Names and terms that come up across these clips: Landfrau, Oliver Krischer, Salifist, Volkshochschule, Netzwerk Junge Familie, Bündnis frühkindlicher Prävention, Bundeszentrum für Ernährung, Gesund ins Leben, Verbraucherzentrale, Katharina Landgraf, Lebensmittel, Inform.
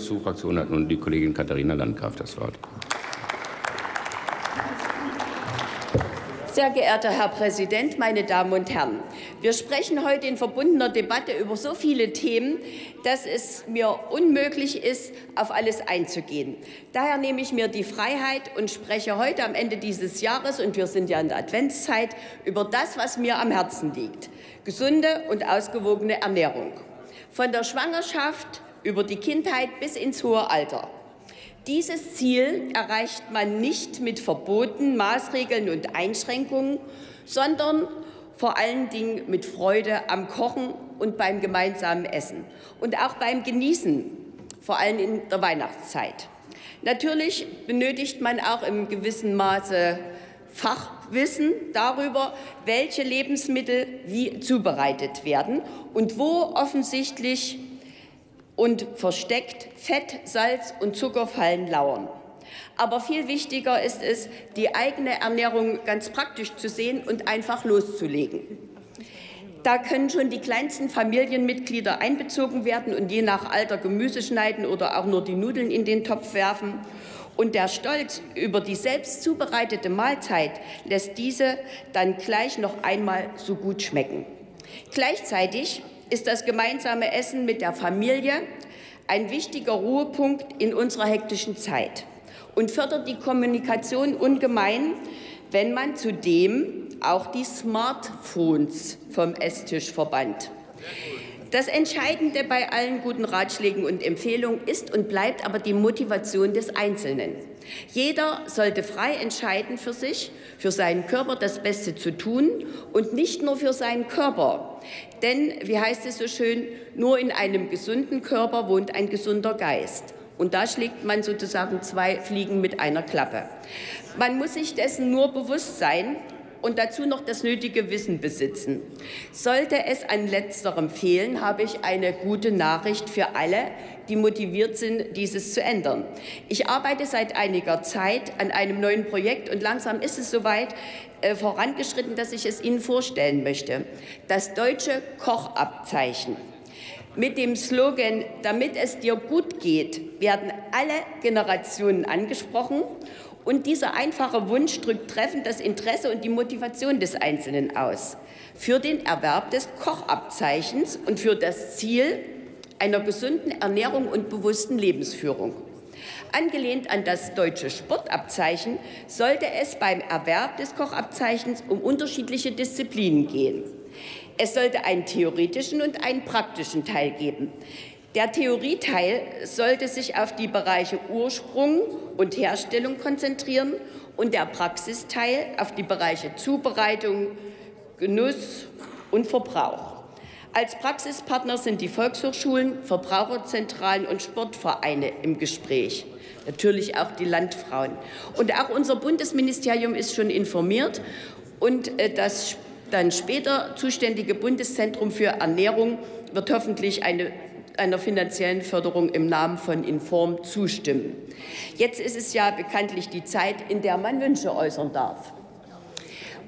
Zur Fraktion hat nun die Kollegin Katharina Landgraf das Wort. Sehr geehrter Herr Präsident, meine Damen und Herren! Wir sprechen heute in verbundener Debatte über so viele Themen, dass es mir unmöglich ist, auf alles einzugehen. Daher nehme ich mir die Freiheit und spreche heute am Ende dieses Jahres, und wir sind ja in der Adventszeit, über das, was mir am Herzen liegt: gesunde und ausgewogene Ernährung. Von der Schwangerschaft über die Kindheit bis ins hohe Alter. Dieses Ziel erreicht man nicht mit Verboten, Maßregeln und Einschränkungen, sondern vor allen Dingen mit Freude am Kochen und beim gemeinsamen Essen und auch beim Genießen, vor allem in der Weihnachtszeit. Natürlich benötigt man auch im gewissen Maße Fachwissen darüber, welche Lebensmittel wie zubereitet werden und wo offensichtlich und versteckt Fett, Salz und Zuckerfallen lauern. Aber viel wichtiger ist es, die eigene Ernährung ganz praktisch zu sehen und einfach loszulegen. Da können schon die kleinsten Familienmitglieder einbezogen werden und je nach Alter Gemüse schneiden oder auch nur die Nudeln in den Topf werfen. Und der Stolz über die selbst zubereitete Mahlzeit lässt diese dann gleich noch einmal so gut schmecken. Gleichzeitig ist das gemeinsame Essen mit der Familie ein wichtiger Ruhepunkt in unserer hektischen Zeit und fördert die Kommunikation ungemein, wenn man zudem auch die Smartphones vom Esstisch verbannt. Das Entscheidende bei allen guten Ratschlägen und Empfehlungen ist und bleibt aber die Motivation des Einzelnen. Jeder sollte frei entscheiden für sich, für seinen Körper das Beste zu tun und nicht nur für seinen Körper. Denn, wie heißt es so schön, nur in einem gesunden Körper wohnt ein gesunder Geist. Und da schlägt man sozusagen zwei Fliegen mit einer Klappe. Man muss sich dessen nur bewusst sein und dazu noch das nötige Wissen besitzen. Sollte es an Letzterem fehlen, habe ich eine gute Nachricht für alle, die motiviert sind, dieses zu ändern. Ich arbeite seit einiger Zeit an einem neuen Projekt und langsam ist es soweit vorangeschritten, dass ich es Ihnen vorstellen möchte. Das deutsche Kochabzeichen. Mit dem Slogan „Damit es dir gut geht" werden alle Generationen angesprochen. Und dieser einfache Wunsch drückt treffend das Interesse und die Motivation des Einzelnen aus. Für den Erwerb des Kochabzeichens und für das Ziel einer gesunden Ernährung und bewussten Lebensführung. Angelehnt an das deutsche Sportabzeichen sollte es beim Erwerb des Kochabzeichens um unterschiedliche Disziplinen gehen. Es sollte einen theoretischen und einen praktischen Teil geben. Der Theorieteil sollte sich auf die Bereiche Ursprung und Herstellung konzentrieren und der Praxisteil auf die Bereiche Zubereitung, Genuss und Verbrauch. Als Praxispartner sind die Volkshochschulen, Verbraucherzentralen und Sportvereine im Gespräch. Natürlich auch die Landfrauen. Und auch unser Bundesministerium ist schon informiert und das dann später zuständige Bundeszentrum für Ernährung wird hoffentlich einer finanziellen Förderung im Namen von Inform zustimmen. Jetzt ist es ja bekanntlich die Zeit, in der man Wünsche äußern darf.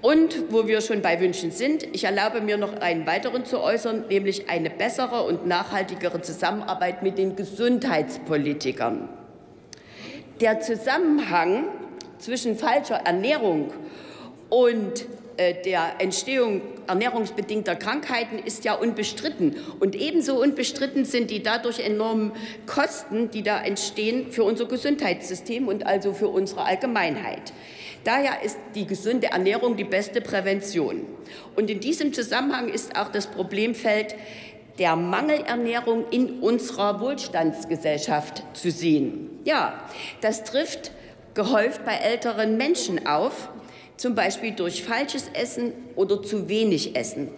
Und wo wir schon bei Wünschen sind, ich erlaube mir noch einen weiteren zu äußern, nämlich eine bessere und nachhaltigere Zusammenarbeit mit den Gesundheitspolitikern. Der Zusammenhang zwischen falscher Ernährung und der Entstehung ernährungsbedingter Krankheiten ist ja unbestritten. Und ebenso unbestritten sind die dadurch enormen Kosten, die da entstehen für unser Gesundheitssystem und also für unsere Allgemeinheit. Daher ist die gesunde Ernährung die beste Prävention. Und in diesem Zusammenhang ist auch das Problemfeld der Mangelernährung in unserer Wohlstandsgesellschaft zu sehen. Ja, das trifft gehäuft bei älteren Menschen auf, zum Beispiel durch falsches Essen oder zu wenig Essen.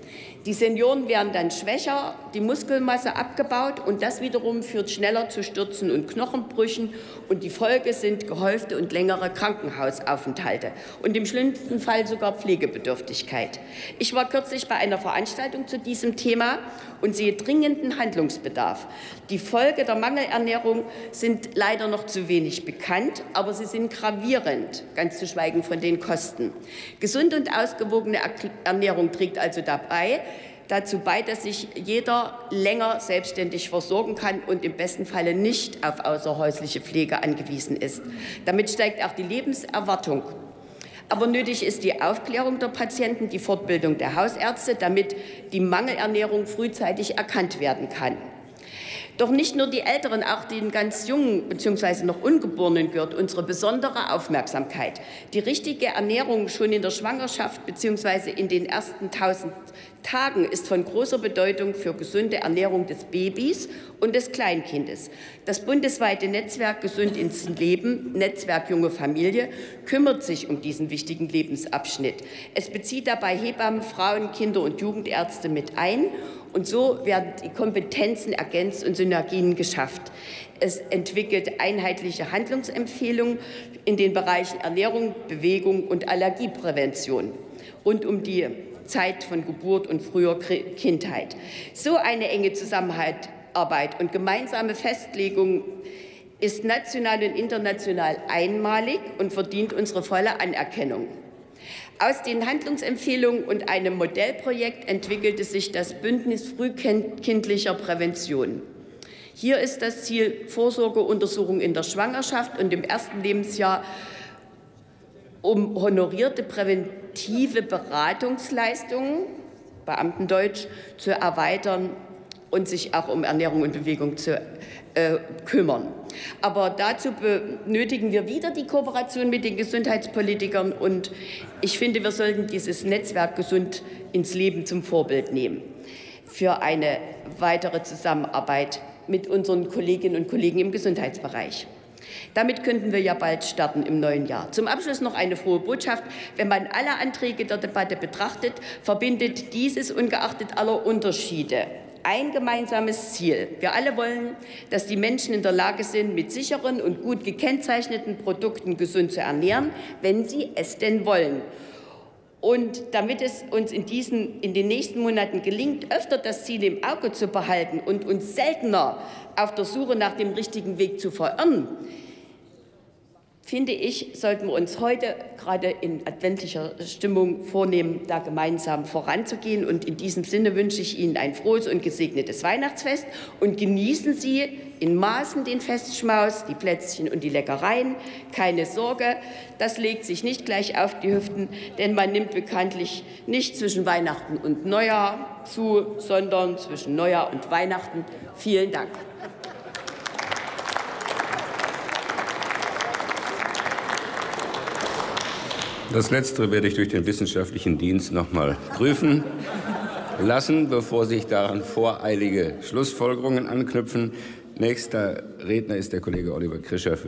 Die Senioren werden dann schwächer, die Muskelmasse abgebaut und das wiederum führt schneller zu Stürzen und Knochenbrüchen und die Folge sind gehäufte und längere Krankenhausaufenthalte und im schlimmsten Fall sogar Pflegebedürftigkeit. Ich war kürzlich bei einer Veranstaltung zu diesem Thema und sehe dringenden Handlungsbedarf. Die Folgen der Mangelernährung sind leider noch zu wenig bekannt, aber sie sind gravierend, ganz zu schweigen von den Kosten. Gesunde und ausgewogene Ernährung trägt also dabei, dazu bei, dass sich jeder länger selbstständig versorgen kann und im besten Falle nicht auf außerhäusliche Pflege angewiesen ist. Damit steigt auch die Lebenserwartung. Aber nötig ist die Aufklärung der Patienten, die Fortbildung der Hausärzte, damit die Mangelernährung frühzeitig erkannt werden kann. Doch nicht nur die Älteren, auch den ganz Jungen bzw. noch Ungeborenen gehört unsere besondere Aufmerksamkeit. Die richtige Ernährung schon in der Schwangerschaft bzw. in den ersten 1000 Tagen ist von großer Bedeutung für gesunde Ernährung des Babys und des Kleinkindes. Das bundesweite Netzwerk Gesund ins Leben, Netzwerk Junge Familie, kümmert sich um diesen wichtigen Lebensabschnitt. Es bezieht dabei Hebammen, Frauen, Kinder- und Jugendärzte mit ein. Und so werden die Kompetenzen ergänzt und Synergien geschafft. Es entwickelt einheitliche Handlungsempfehlungen in den Bereichen Ernährung, Bewegung und Allergieprävention rund um die Zeit von Geburt und früher Kindheit. So eine enge Zusammenarbeit und gemeinsame Festlegung ist national und international einmalig und verdient unsere volle Anerkennung. Aus den Handlungsempfehlungen und einem Modellprojekt entwickelte sich das Bündnis frühkindlicher Prävention. Hier ist das Ziel Vorsorgeuntersuchung in der Schwangerschaft und im ersten Lebensjahr um honorierte präventive Beratungsleistungen, Beamtendeutsch, zu erweitern und sich auch um Ernährung und Bewegung zu kümmern. Aber dazu benötigen wir wieder die Kooperation mit den Gesundheitspolitikern. Und ich finde, wir sollten dieses Netzwerk Gesund ins Leben zum Vorbild nehmen für eine weitere Zusammenarbeit mit unseren Kolleginnen und Kollegen im Gesundheitsbereich. Damit könnten wir ja bald starten im neuen Jahr. Zum Abschluss noch eine frohe Botschaft. Wenn man alle Anträge der Debatte betrachtet, verbindet dieses ungeachtet aller Unterschiede ein gemeinsames Ziel. Wir alle wollen, dass die Menschen in der Lage sind, mit sicheren und gut gekennzeichneten Produkten gesund zu ernähren, wenn sie es denn wollen. Und damit es uns in den nächsten Monaten gelingt, öfter das Ziel im Auge zu behalten und uns seltener auf der Suche nach dem richtigen Weg zu verirren, finde ich, sollten wir uns heute gerade in adventlicher Stimmung vornehmen, da gemeinsam voranzugehen. Und in diesem Sinne wünsche ich Ihnen ein frohes und gesegnetes Weihnachtsfest und genießen Sie in Maßen den Festschmaus, die Plätzchen und die Leckereien. Keine Sorge, das legt sich nicht gleich auf die Hüften, denn man nimmt bekanntlich nicht zwischen Weihnachten und Neujahr zu, sondern zwischen Neujahr und Weihnachten. Vielen Dank. Das Letztere werde ich durch den wissenschaftlichen Dienst noch mal prüfen lassen, bevor sich daran voreilige Schlussfolgerungen anknüpfen. Nächster Redner ist der Kollege Oliver Krischer.